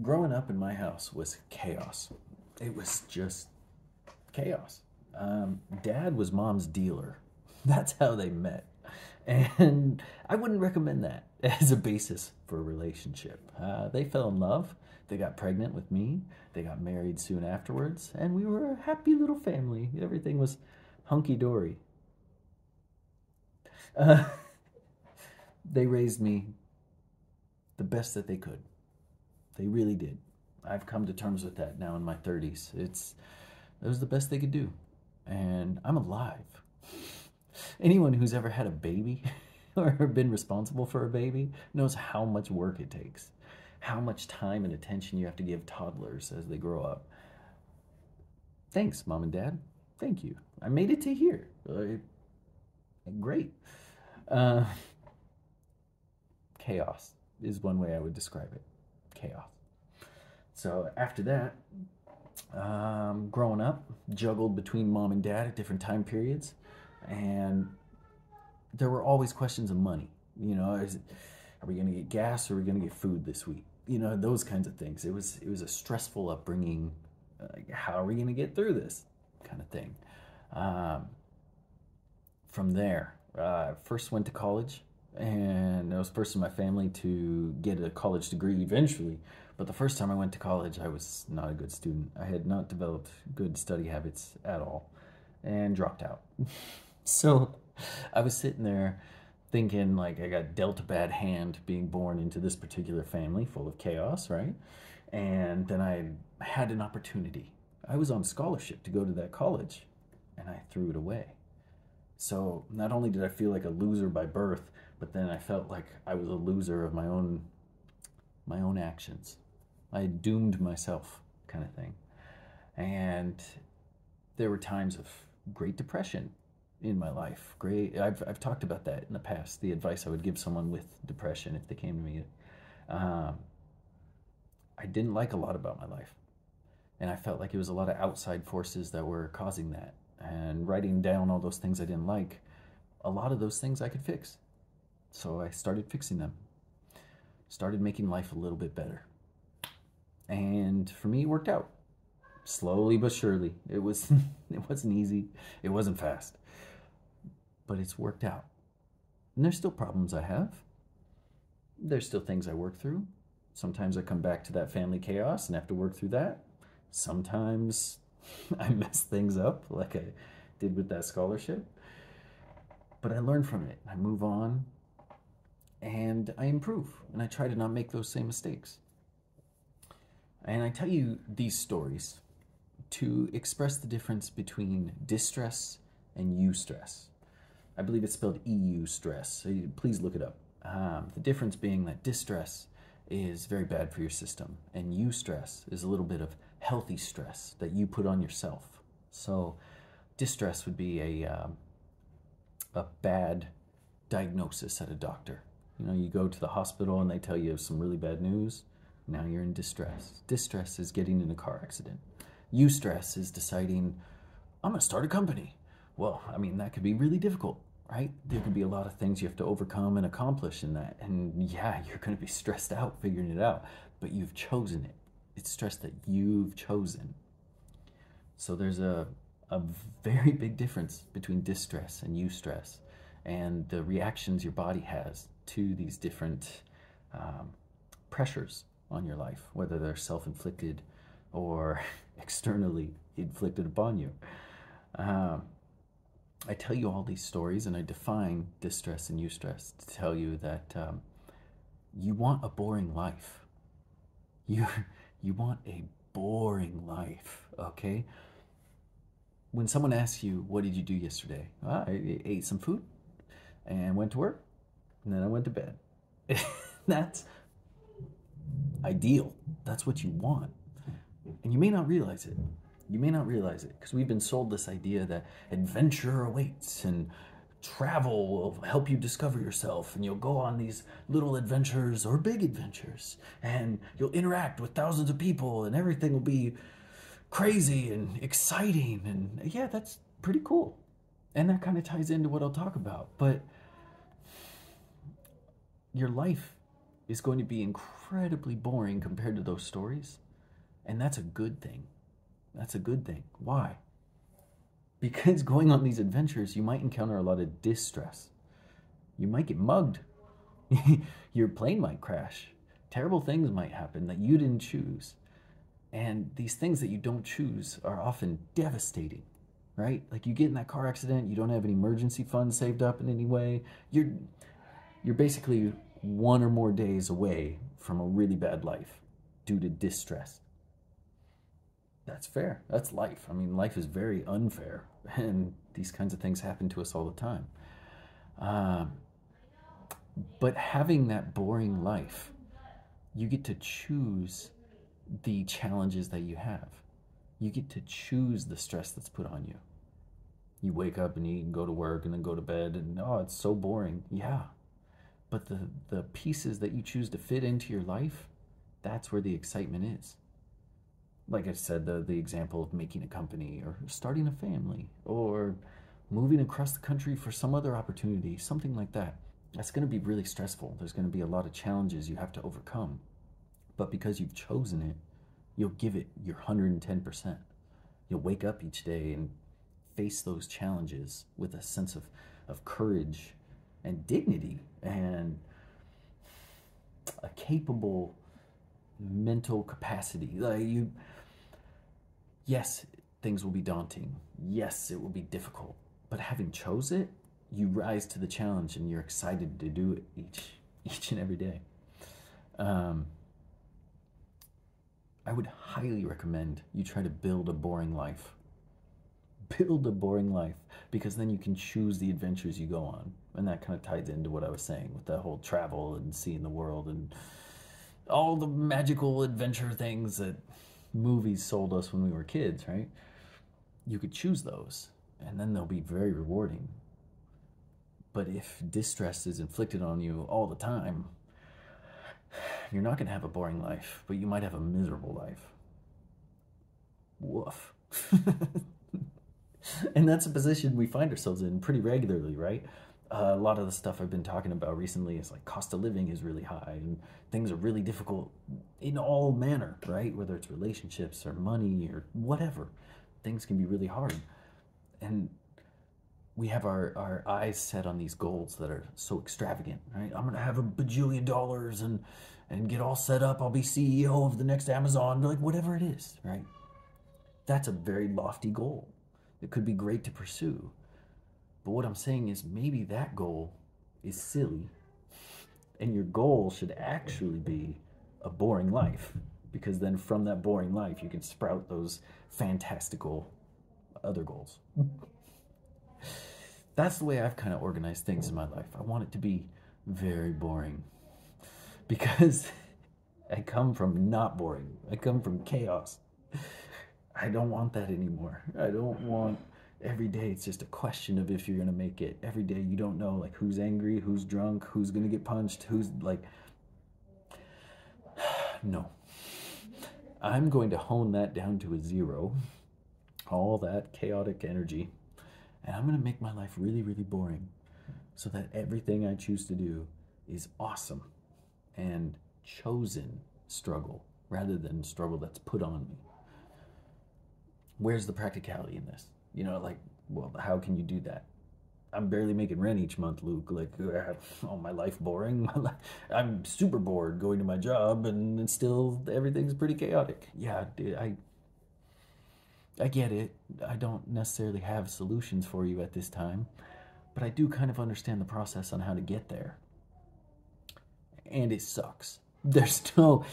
growing up in my house was chaos. It was just chaos. Dad was Mom's dealer. That's how they met. And I wouldn't recommend that as a basis for a relationship. They fell in love. They got pregnant with me. They got married soon afterwards. And we were a happy little family. Everything was hunky-dory. They raised me the best that they could. They really did. I've come to terms with that now in my 30s. It was the best they could do. And I'm alive. Anyone who's ever had a baby or been responsible for a baby knows how much work it takes, how much time and attention you have to give toddlers as they grow up. Thanks, Mom and Dad. Thank you. I made it to here. Great. Chaos is one way I would describe it. Chaos. So after that, growing up, juggled between Mom and Dad at different time periods. And there were always questions of money. You know, are we going to get gas or are we going to get food this week? You know, those kinds of things. It was a stressful upbringing. Like, how are we going to get through this kind of thing? From there, I first went to college. And I was first in my family to get a college degree eventually. But the first time I went to college, I was not a good student. I had not developed good study habits at all. And dropped out. So I was sitting there thinking, like, I got dealt a bad hand being born into this particular family full of chaos, right? And then I had an opportunity. I was on scholarship to go to that college, and I threw it away. So not only did I feel like a loser by birth, but then I felt like I was a loser of my own actions. I doomed myself, kind of thing. And there were times of great depression in my life. I've talked about that in the past, the advice I would give someone with depression if they came to me. I didn't like a lot about my life, and I felt like it was a lot of outside forces that were causing that. And writing down all those things I didn't like, a lot of those things I could fix. So I started fixing them, started making life a little bit better. And for me, it worked out. Slowly but surely. It wasn't easy. It wasn't fast. But it's worked out. And there's still problems I have. There's still things I work through. Sometimes I come back to that family chaos and have to work through that. Sometimes I mess things up like I did with that scholarship. But I learn from it. I move on. And I improve. And I try to not make those same mistakes. And I tell you these stories to express the difference between distress and eustress. I believe it's spelled EU stress, so please look it up. The difference being that distress is very bad for your system, and eustress is a little bit of healthy stress that you put on yourself. So distress would be a bad diagnosis at a doctor. You know, you go to the hospital and they tell you some really bad news. Now you're in distress. Distress is getting in a car accident. Eustress is deciding, I'm going to start a company. Well, I mean, that could be really difficult, right? There could be a lot of things you have to overcome and accomplish in that. And yeah, you're going to be stressed out figuring it out. But you've chosen it. It's stress that you've chosen. So there's a very big difference between distress and eustress. And the reactions your body has to these different pressures on your life, whether they're self-inflicted or externally inflicted upon you. I tell you all these stories, and I define distress and eustress to tell you that you want a boring life. You want a boring life, okay? When someone asks you, what did you do yesterday? Well, I ate some food and went to work, and then I went to bed. That's ideal. That's what you want. And you may not realize it. You may not realize it because we've been sold this idea that adventure awaits and travel will help you discover yourself, and you'll go on these little adventures or big adventures, and you'll interact with thousands of people, and everything will be crazy and exciting. And yeah, that's pretty cool. And that kind of ties into what I'll talk about. But your life is going to be incredibly boring compared to those stories. And that's a good thing. That's a good thing. Why? Because going on these adventures, you might encounter a lot of distress. You might get mugged. Your plane might crash. Terrible things might happen that you didn't choose. And these things that you don't choose are often devastating, right? Like you get in that car accident, you don't have any emergency funds saved up in any way. You're basically one or more days away from a really bad life due to distress. That's fair. That's life. I mean, life is very unfair, and these kinds of things happen to us all the time. But having that boring life, you get to choose the challenges that you have. You get to choose the stress that's put on you. You wake up and eat and go to work and then go to bed and, oh, it's so boring. Yeah. But the pieces that you choose to fit into your life, that's where the excitement is. Like I said, the example of making a company or starting a family or moving across the country for some other opportunity, something like that. That's going to be really stressful. There's going to be a lot of challenges you have to overcome. But because you've chosen it, you'll give it your 110%. You'll wake up each day and face those challenges with a sense of courage and dignity and a capable mental capacity. Like you, yes, things will be daunting. Yes, it will be difficult. But having chose it, you rise to the challenge and you're excited to do it each and every day. I would highly recommend you try to build a boring life. Build a boring life, because then you can choose the adventures you go on. And that kind of ties into what I was saying with the whole travel and seeing the world and all the magical adventure things that movies sold us when we were kids, right? You could choose those, and then they'll be very rewarding. But if distress is inflicted on you all the time, you're not going to have a boring life, but you might have a miserable life. Woof. And that's a position we find ourselves in pretty regularly, right? A lot of the stuff I've been talking about recently is like cost of living is really high and things are really difficult in all manner, right? Whether it's relationships or money or whatever, things can be really hard. And we have our eyes set on these goals that are so extravagant, right? I'm going to have $1 bajillion and get all set up. I'll be CEO of the next Amazon, like whatever it is, right? That's a very lofty goal. It could be great to pursue. But what I'm saying is maybe that goal is silly and your goal should actually be a boring life, because then from that boring life, you can sprout those fantastical other goals. That's the way I've kind of organized things in my life. I want it to be very boring because I come from not boring. I come from chaos. I don't want that anymore. I don't want every day it's just a question of if you're going to make it. Every day you don't know like who's angry, who's drunk, who's going to get punched, who's like... No. I'm going to hone that down to a zero. All that chaotic energy. And I'm going to make my life really, really boring so that everything I choose to do is awesome and chosen struggle rather than struggle that's put on me. Where's the practicality in this? You know, like, well, how can you do that? I'm barely making rent each month, Luke. Like, oh, my life boring. I'm super bored going to my job and still everything's pretty chaotic. Yeah, dude, I get it. I don't necessarily have solutions for you at this time, but I do kind of understand the process on how to get there. And it sucks. There's no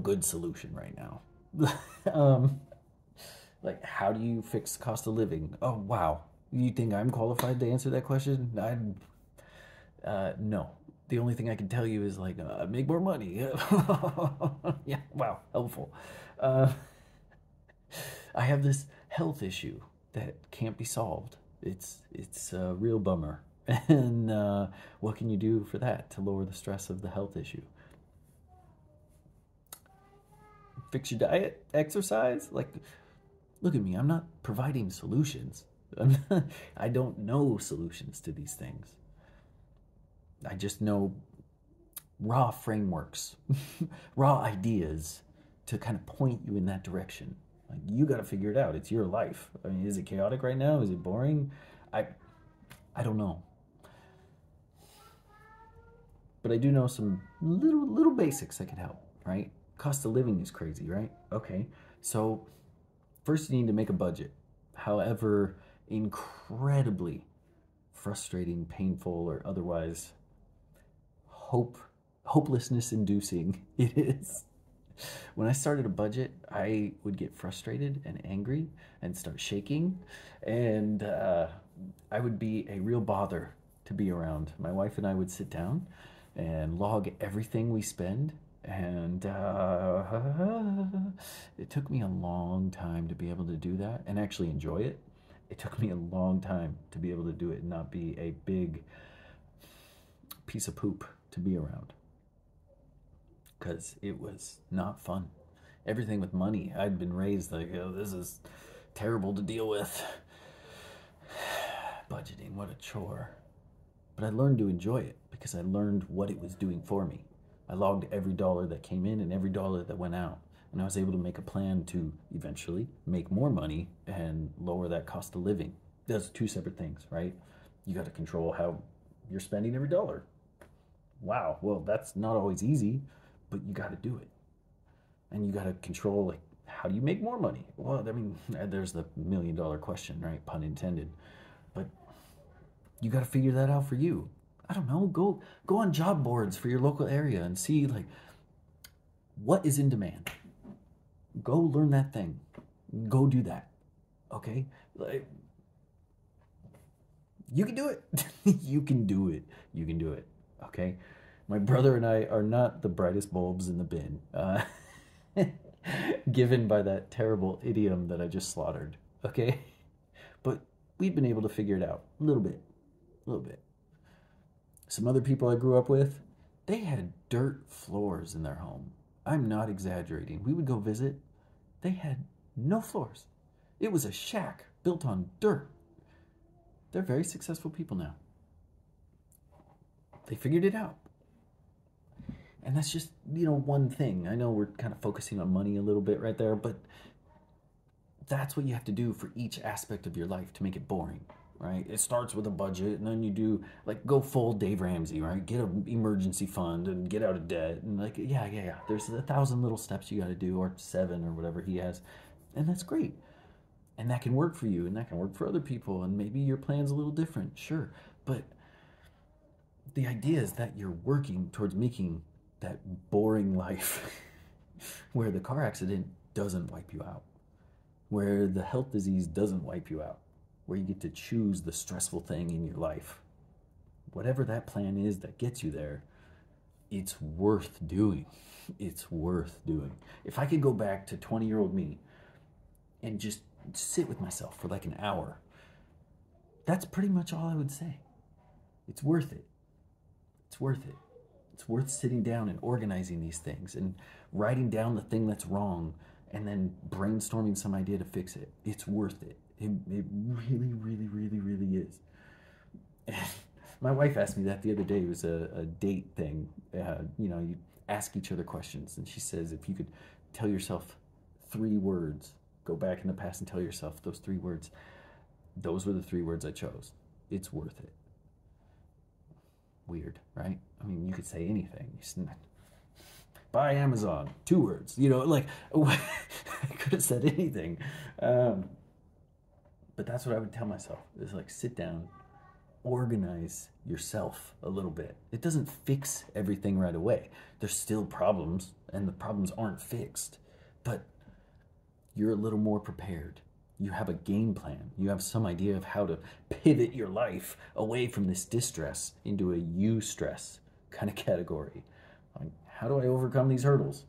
good solution right now. Like, how do you fix cost of living? Oh, wow. You think I'm qualified to answer that question? No. The only thing I can tell you is like, make more money. Yeah. Wow. Helpful. I have this health issue that can't be solved. It's a real bummer. And what can you do for that to lower the stress of the health issue? Fix your diet, exercise. Like, look at me. I'm not providing solutions. I don't know solutions to these things. I just know raw frameworks, raw ideas to kind of point you in that direction. Like, you got to figure it out. It's your life. I mean, is it chaotic right now? Is it boring? I don't know. But I do know some little basics that can help, right? Cost of living is crazy, right? Okay, so first you need to make a budget. However incredibly frustrating, painful, or otherwise hopelessness-inducing it is. When I started a budget, I would get frustrated and angry and start shaking, and I would be a real bother to be around. My wife and I would sit down and log everything we spend, and it took me a long time to be able to do that and actually enjoy it. It took me a long time to be able to do it and not be a big piece of poop to be around, because it was not fun. Everything with money, I'd been raised like, oh, this is terrible to deal with. Budgeting, what a chore. But I learned to enjoy it because I learned what it was doing for me. I logged every dollar that came in and every dollar that went out. And I was able to make a plan to eventually make more money and lower that cost of living. Those are two separate things, right? You got to control how you're spending every dollar. Wow, well, that's not always easy, but you got to do it. And you got to control, like, how do you make more money? Well, I mean, there's the million-dollar question, right? Pun intended. But you got to figure that out for you. I don't know, go on job boards for your local area and see, like, what is in demand. Go learn that thing. Go do that, okay? Like, you can do it. You can do it. You can do it, okay? My brother and I are not the brightest bulbs in the bin, given by that terrible idiom that I just slaughtered, okay? But we've been able to figure it out a little bit. Some other people I grew up with, they had dirt floors in their home. I'm not exaggerating. We would go visit. They had no floors. It was a shack built on dirt. They're very successful people now. They figured it out. And that's just, you know, one thing. I know we're kind of focusing on money a little bit right there, but that's what you have to do for each aspect of your life to make it boring, right? It starts with a budget, and then you do, like, go full Dave Ramsey, right? Get an emergency fund and get out of debt. And, like, yeah. There's 1,000 little steps you got to do, or 7 or whatever he has. And that's great. And that can work for you, and that can work for other people, and maybe your plan's a little different, sure. But the idea is that you're working towards making that boring life where the car accident doesn't wipe you out, where the health disease doesn't wipe you out, where you get to choose the stressful thing in your life. Whatever that plan is that gets you there, it's worth doing. It's worth doing. If I could go back to 20-year-old me and just sit with myself for like an hour, that's pretty much all I would say. It's worth it. It's worth it. It's worth sitting down and organizing these things and writing down the thing that's wrong and then brainstorming some idea to fix it. It's worth it. It really, really, really, really is. My wife asked me that the other day. It was a date thing. You know, you ask each other questions. And she says, if you could tell yourself 3 words, go back in the past and tell yourself those 3 words. Those were the 3 words I chose. It's worth it. Weird, right? I mean, you could say anything. Buy Amazon, 2 words, you know, like, I could have said anything. But that's what I would tell myself, is like, sit down, organize yourself a little bit. It doesn't fix everything right away. There's still problems, and the problems aren't fixed, but you're a little more prepared. You have a game plan. You have some idea of how to pivot your life away from this distress into a eustress kind of category. Like, how do I overcome these hurdles?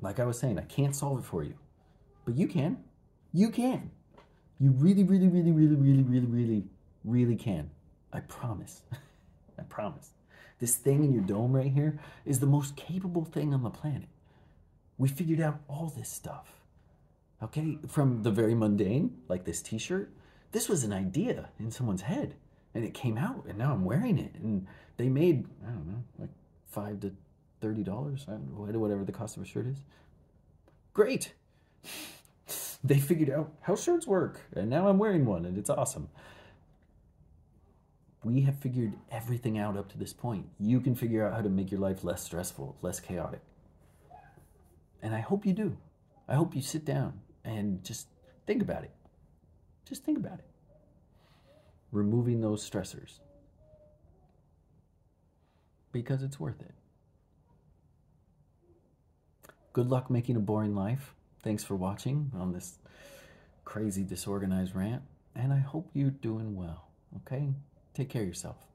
Like I was saying, I can't solve it for you, but you can. You can. You really, really, really, really, really, really, really, really can. I promise. I promise. This thing in your dome right here is the most capable thing on the planet. We figured out all this stuff. Okay, from the very mundane, like this t-shirt, this was an idea in someone's head. and it came out, and now I'm wearing it. And they made, I don't know, like $5 to $30, I don't know, whatever the cost of a shirt is. Great. They figured out how shirts work, and now I'm wearing one, and it's awesome. We have figured everything out up to this point. You can figure out how to make your life less stressful, less chaotic. And I hope you do. I hope you sit down and just think about it. Just think about it. Removing those stressors. Because it's worth it. Good luck making a boring life. Thanks for watching on this crazy disorganized rant. And I hope you're doing well, okay? Take care of yourself.